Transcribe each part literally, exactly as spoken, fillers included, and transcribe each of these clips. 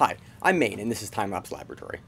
Hi, I'm Maine, and this is Timelapse Laboratory.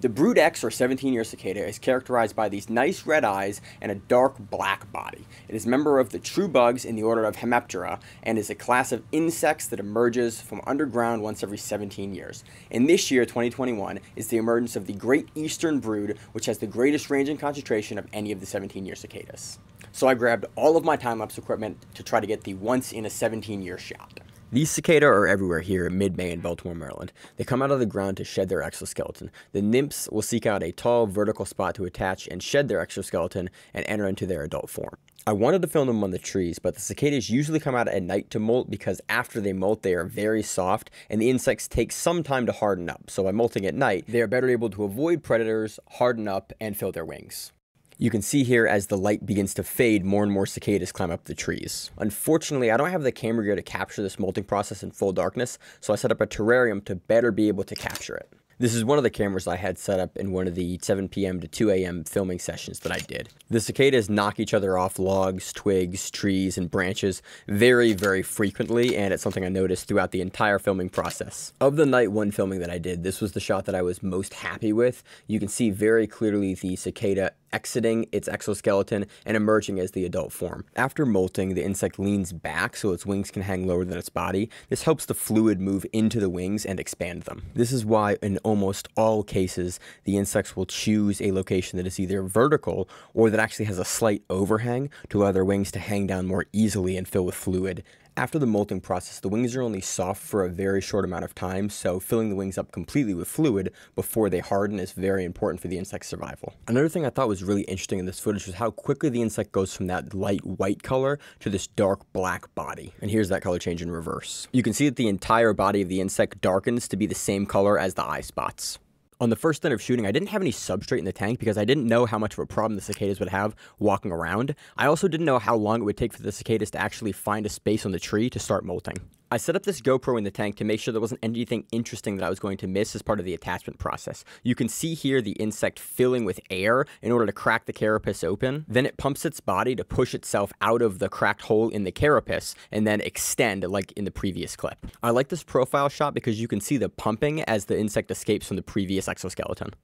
The Brood X, or seventeen-year cicada, is characterized by these nice red eyes and a dark black body. It is a member of the true bugs in the order of Hemiptera, and is a class of insects that emerges from underground once every seventeen years. And this year, twenty twenty-one, is the emergence of the Great Eastern Brood, which has the greatest range and concentration of any of the seventeen-year cicadas. So I grabbed all of my time-lapse equipment to try to get the once-in-a-seventeen-year shot. These cicada are everywhere here in mid-May in Baltimore, Maryland. They come out of the ground to shed their exoskeleton. The nymphs will seek out a tall, vertical spot to attach and shed their exoskeleton and enter into their adult form. I wanted to film them on the trees, but the cicadas usually come out at night to molt because after they molt they are very soft and the insects take some time to harden up. So by molting at night, they are better able to avoid predators, harden up, and fill their wings. You can see here as the light begins to fade, more and more cicadas climb up the trees. Unfortunately, I don't have the camera gear to capture this molting process in full darkness, so I set up a terrarium to better be able to capture it. This is one of the cameras I had set up in one of the seven p m to two a m filming sessions that I did. The cicadas knock each other off logs, twigs, trees, and branches very, very frequently, and it's something I noticed throughout the entire filming process. Of the night one filming that I did, this was the shot that I was most happy with. You can see very clearly the cicada exiting its exoskeleton and emerging as the adult form. After molting, the insect leans back so its wings can hang lower than its body. This helps the fluid move into the wings and expand them. This is why in almost all cases, the insects will choose a location that is either vertical or that actually has a slight overhang to allow their wings to hang down more easily and fill with fluid. After the molting process, the wings are only soft for a very short amount of time, so filling the wings up completely with fluid before they harden is very important for the insect's survival. Another thing I thought was really interesting in this footage was how quickly the insect goes from that light white color to this dark black body. And here's that color change in reverse. You can see that the entire body of the insect darkens to be the same color as the eye spots. On the first night of shooting, I didn't have any substrate in the tank because I didn't know how much of a problem the cicadas would have walking around. I also didn't know how long it would take for the cicadas to actually find a space on the tree to start molting. I set up this GoPro in the tank to make sure there wasn't anything interesting that I was going to miss as part of the attachment process. You can see here the insect filling with air in order to crack the carapace open. Then it pumps its body to push itself out of the cracked hole in the carapace and then extend like in the previous clip. I like this profile shot because you can see the pumping as the insect escapes from the previous exoskeleton.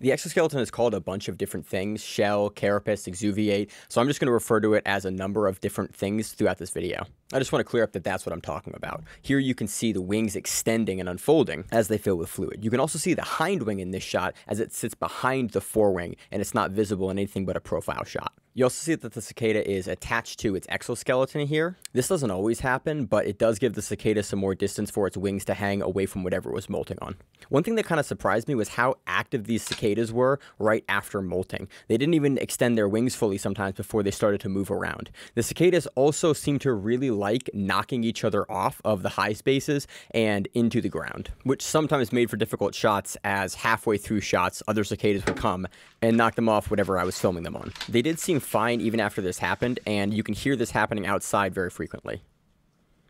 The exoskeleton is called a bunch of different things: shell, carapace, exuviate, so I'm just going to refer to it as a number of different things throughout this video. I just want to clear up that that's what I'm talking about. Here you can see the wings extending and unfolding as they fill with fluid. You can also see the hindwing in this shot as it sits behind the forewing and it's not visible in anything but a profile shot. You also see that the cicada is attached to its exoskeleton here. This doesn't always happen, but it does give the cicada some more distance for its wings to hang away from whatever it was molting on. One thing that kind of surprised me was how active these cicadas were right after molting. They didn't even extend their wings fully sometimes before they started to move around. The cicadas also seem to really like knocking each other off of the high spaces and into the ground, which sometimes made for difficult shots, as halfway through shots, other cicadas would come and knock them off whatever I was filming them on. They did seem fine even after this happened, and you can hear this happening outside very frequently.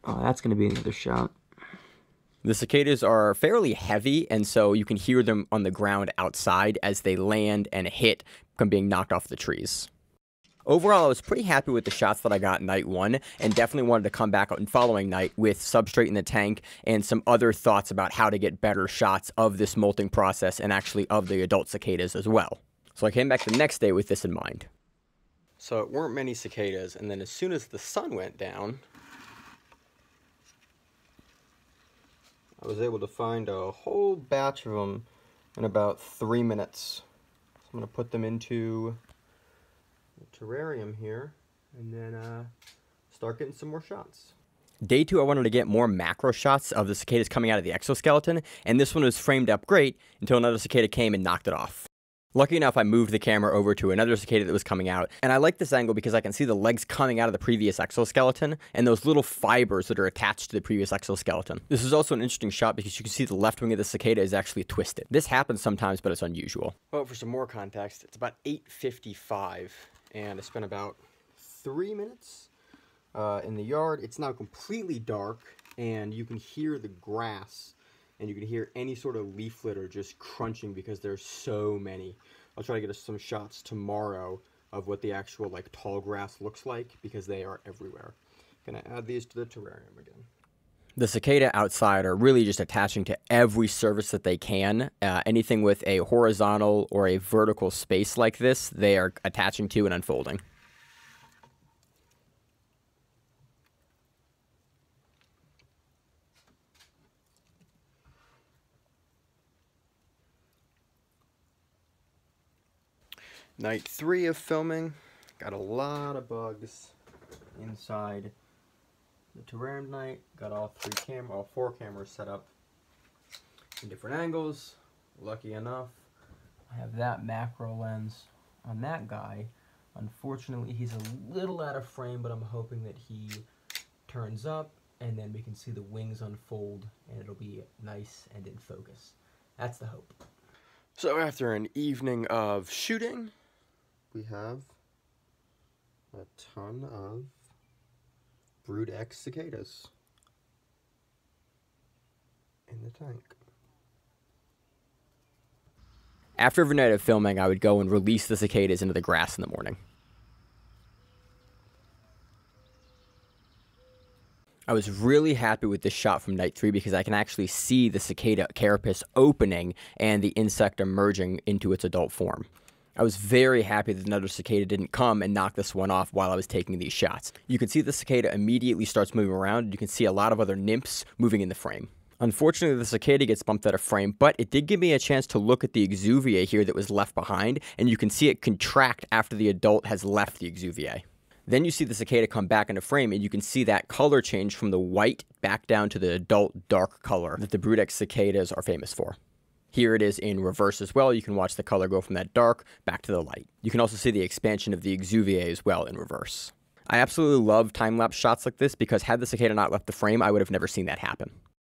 Oh, that's going to be another shot. The cicadas are fairly heavy, and so you can hear them on the ground outside as they land and hit from being knocked off the trees. Overall, I was pretty happy with the shots that I got night one, and definitely wanted to come back on following night with substrate in the tank and some other thoughts about how to get better shots of this molting process and actually of the adult cicadas as well. So I came back the next day with this in mind. So it weren't many cicadas, and then as soon as the sun went down, I was able to find a whole batch of them in about three minutes. So I'm going to put them into the terrarium here, and then uh, start getting some more shots. Day two, I wanted to get more macro shots of the cicadas coming out of the exoskeleton, and this one was framed up great until another cicada came and knocked it off. Lucky enough, I moved the camera over to another cicada that was coming out, and I like this angle because I can see the legs coming out of the previous exoskeleton and those little fibers that are attached to the previous exoskeleton. This is also an interesting shot because you can see the left wing of the cicada is actually twisted. This happens sometimes, but it's unusual. Well, for some more context, it's about eight fifty-five, and I spent about three minutes uh, in the yard. It's now completely dark, and you can hear the grass. And you can hear any sort of leaf litter just crunching because there's so many. I'll try to get some shots tomorrow of what the actual like tall grass looks like because they are everywhere. Gonna add these to the terrarium again. the cicada outside are really just attaching to every surface that they can. Uh, anything with a horizontal or a vertical space like this, they are attaching to and unfolding. Night three of filming. Got a lot of bugs inside the terrarium night. Got all three cam, all four cameras set up in different angles. Lucky enough, I have that macro lens on that guy. Unfortunately, he's a little out of frame, but I'm hoping that he turns up and then we can see the wings unfold and it'll be nice and in focus. That's the hope. So after an evening of shooting, we have a ton of Brood X cicadas in the tank. After every night of filming, I would go and release the cicadas into the grass in the morning. I was really happy with this shot from night three because I can actually see the cicada carapace opening and the insect emerging into its adult form. I was very happy that another cicada didn't come and knock this one off while I was taking these shots. You can see the cicada immediately starts moving around, and you can see a lot of other nymphs moving in the frame. Unfortunately, the cicada gets bumped out of frame, but it did give me a chance to look at the exuvia here that was left behind, and you can see it contract after the adult has left the exuvia. Then you see the cicada come back into frame, and you can see that color change from the white back down to the adult dark color that the Brood X cicadas are famous for. Here it is in reverse as well. You can watch the color go from that dark back to the light. You can also see the expansion of the exuvia as well in reverse. I absolutely love time-lapse shots like this because had the cicada not left the frame, I would have never seen that happen.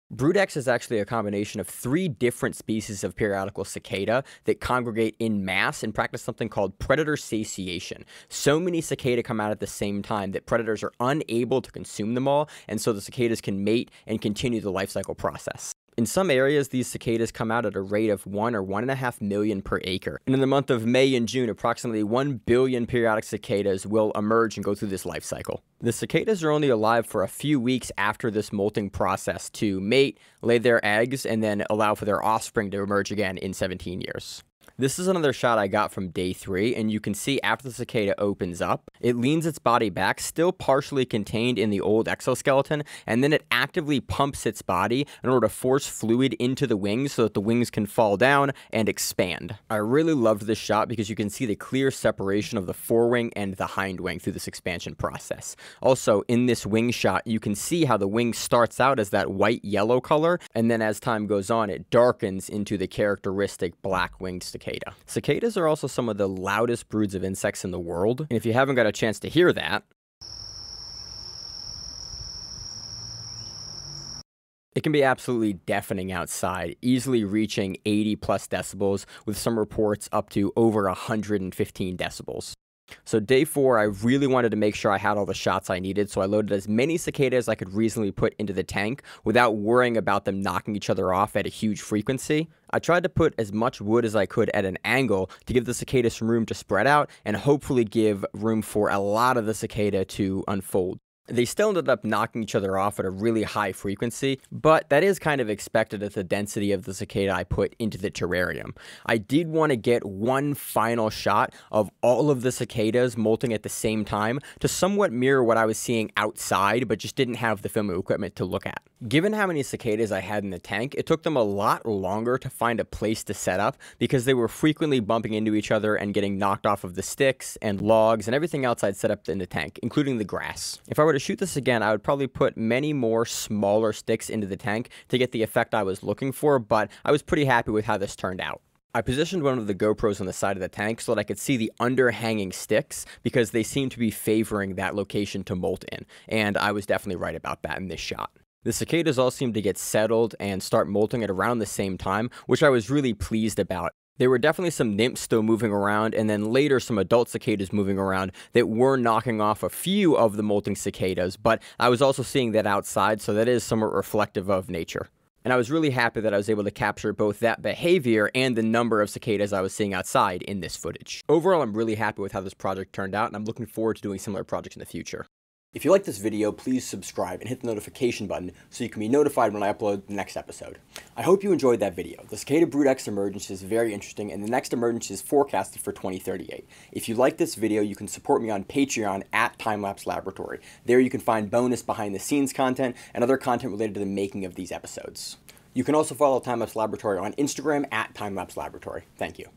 Brood X is actually a combination of three different species of periodical cicada that congregate in mass and practice something called predator satiation. So many cicada come out at the same time that predators are unable to consume them all, and so the cicadas can mate and continue the life cycle process. In some areas, these cicadas come out at a rate of one or one and a half million per acre. And in the month of May and June, approximately one billion periodic cicadas will emerge and go through this life cycle. The cicadas are only alive for a few weeks after this molting process to mate, lay their eggs, and then allow for their offspring to emerge again in seventeen years. This is another shot I got from day three, and you can see after the cicada opens up, it leans its body back, still partially contained in the old exoskeleton, and then it actively pumps its body in order to force fluid into the wings so that the wings can fall down and expand. I really loved this shot because you can see the clear separation of the forewing and the hindwing through this expansion process. Also, in this wing shot, you can see how the wing starts out as that white-yellow color, and then as time goes on, it darkens into the characteristic black-winged cicada. Cicadas are also some of the loudest broods of insects in the world, and if you haven't got a chance to hear that, it can be absolutely deafening outside, easily reaching eighty plus decibels, with some reports up to over one hundred fifteen decibels. So day four, I really wanted to make sure I had all the shots I needed, so I loaded as many cicadas as I could reasonably put into the tank without worrying about them knocking each other off at a huge frequency. I tried to put as much wood as I could at an angle to give the cicada some room to spread out and hopefully give room for a lot of the cicada to unfold. They still ended up knocking each other off at a really high frequency, but that is kind of expected at the density of the cicada I put into the terrarium. I did want to get one final shot of all of the cicadas molting at the same time to somewhat mirror what I was seeing outside, but just didn't have the film equipment to look at. Given how many cicadas I had in the tank, it took them a lot longer to find a place to set up because they were frequently bumping into each other and getting knocked off of the sticks and logs and everything else I'd set up in the tank, including the grass. If I were to shoot this again, I would probably put many more smaller sticks into the tank to get the effect I was looking for, but I was pretty happy with how this turned out. I positioned one of the GoPros on the side of the tank so that I could see the underhanging sticks because they seemed to be favoring that location to molt in, and I was definitely right about that in this shot. The cicadas all seemed to get settled and start molting at around the same time, which I was really pleased about. There were definitely some nymphs still moving around, and then later some adult cicadas moving around that were knocking off a few of the molting cicadas, but I was also seeing that outside, so that is somewhat reflective of nature. And I was really happy that I was able to capture both that behavior and the number of cicadas I was seeing outside in this footage. Overall, I'm really happy with how this project turned out, and I'm looking forward to doing similar projects in the future. If you like this video, please subscribe and hit the notification button so you can be notified when I upload the next episode. I hope you enjoyed that video. The cicada Brood X emergence is very interesting, and the next emergence is forecasted for twenty thirty-eight. If you like this video, you can support me on Patreon at Timelapse Laboratory. There you can find bonus behind-the-scenes content and other content related to the making of these episodes. You can also follow Timelapse Laboratory on Instagram at Timelapse Laboratory. Thank you.